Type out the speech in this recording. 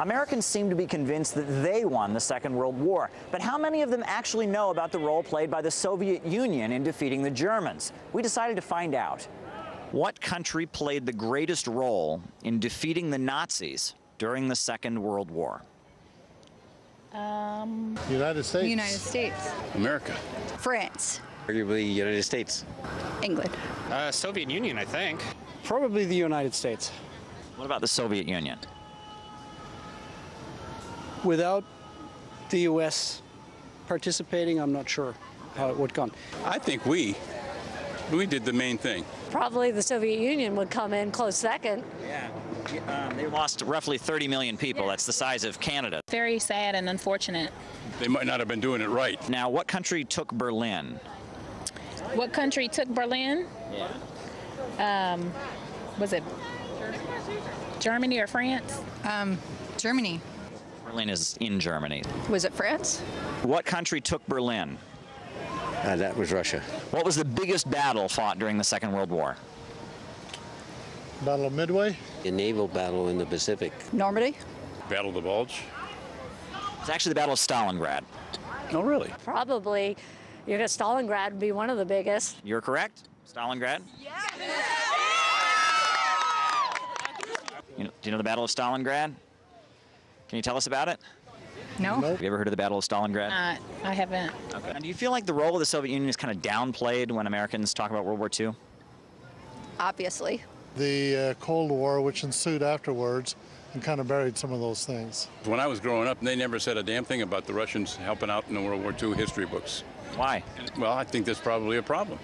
Americans seem to be convinced that they won the Second World War, but how many of them actually know about the role played by the Soviet Union in defeating the Germans? We decided to find out. What country played the greatest role in defeating the Nazis during the Second World War? United States. United States. America. France. Arguably United States. England. Soviet Union, I think. Probably the United States. What about the Soviet Union? Without the U.S. participating, I'm not sure how it would come. I think we did the main thing. Probably the Soviet Union would come in close second. Yeah. They lost roughly 30 million people. Yeah. That's the size of Canada. Very sad and unfortunate. They might not have been doing it right. Now, what country took Berlin? What country took Berlin? Yeah. Was it Germany or France? Germany. Berlin is in Germany. Was it France? What country took Berlin? That was Russia. What was the biggest battle fought during the Second World War? Battle of Midway. A naval battle in the Pacific. Normandy. Battle of the Bulge. It's actually the Battle of Stalingrad. Oh, really? Probably. You're going to Stalingrad would be one of the biggest. You're correct. Stalingrad. Yes! Do you know the Battle of Stalingrad? Can you tell us about it? No. Have you ever heard of the Battle of Stalingrad? I haven't. Okay. And do you feel like the role of the Soviet Union is kind of downplayed when Americans talk about World War II? Obviously. The Cold War, which ensued afterwards, and kind of buried some of those things. When I was growing up, they never said a damn thing about the Russians helping out in the World War II history books. Why? Well, I think that's probably a problem.